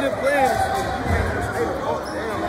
been playing this shit. You can't even say, oh, damn.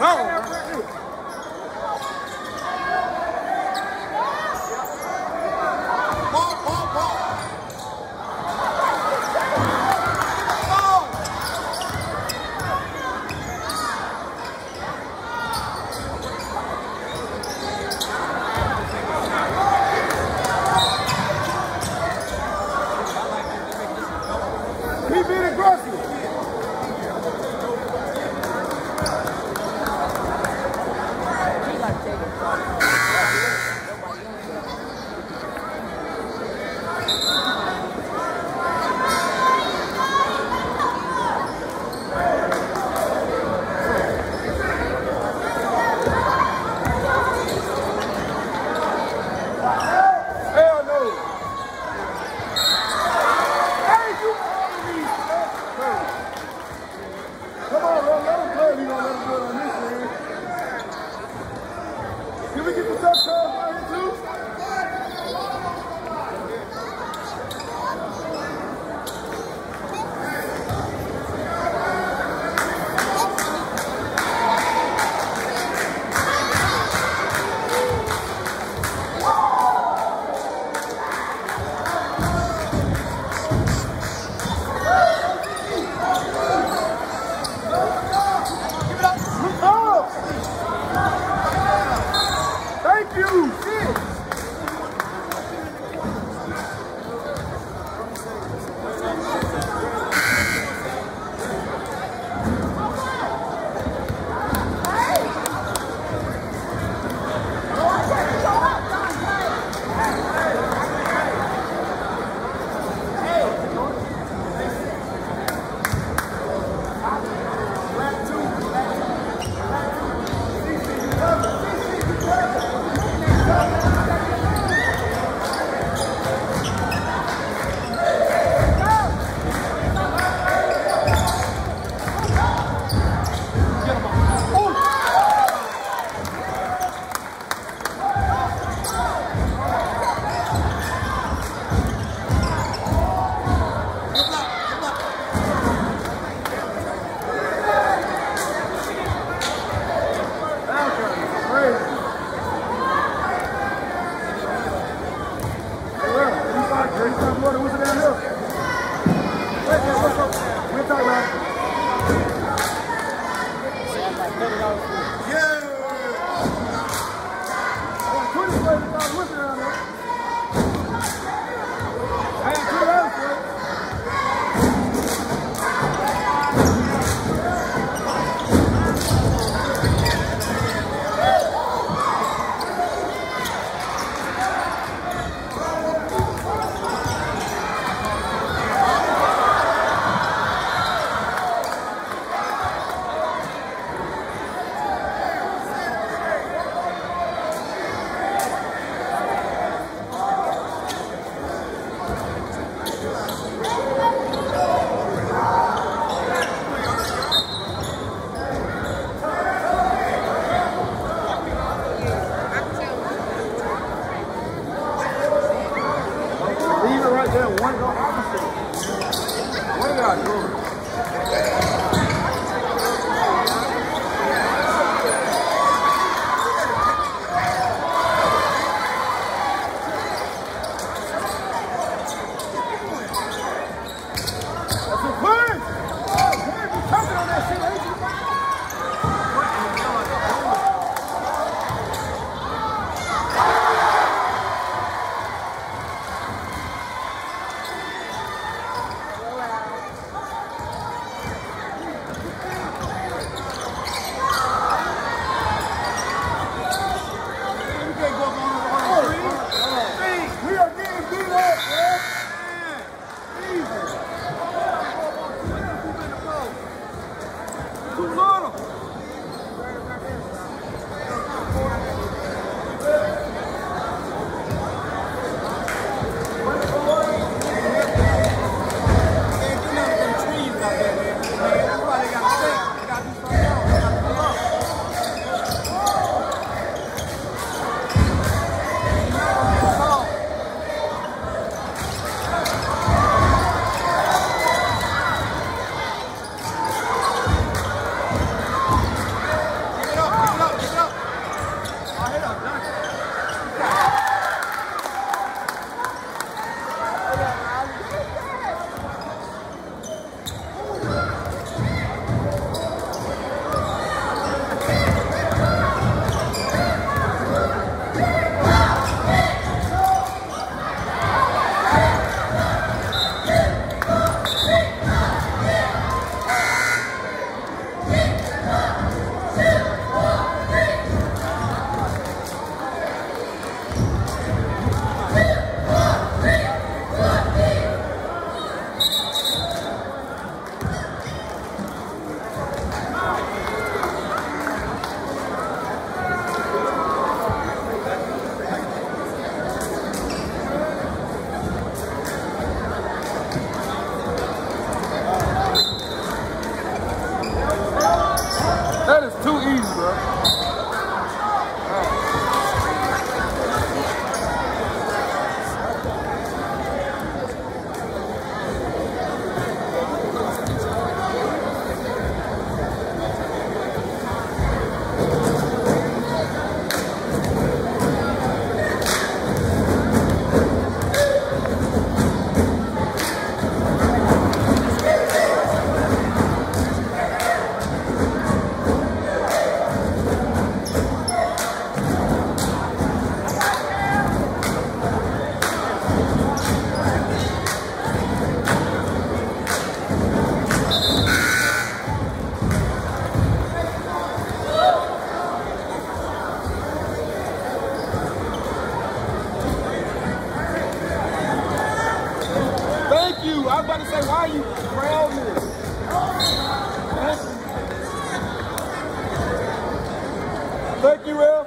Go! Come on, let him play. Thank you, Ed.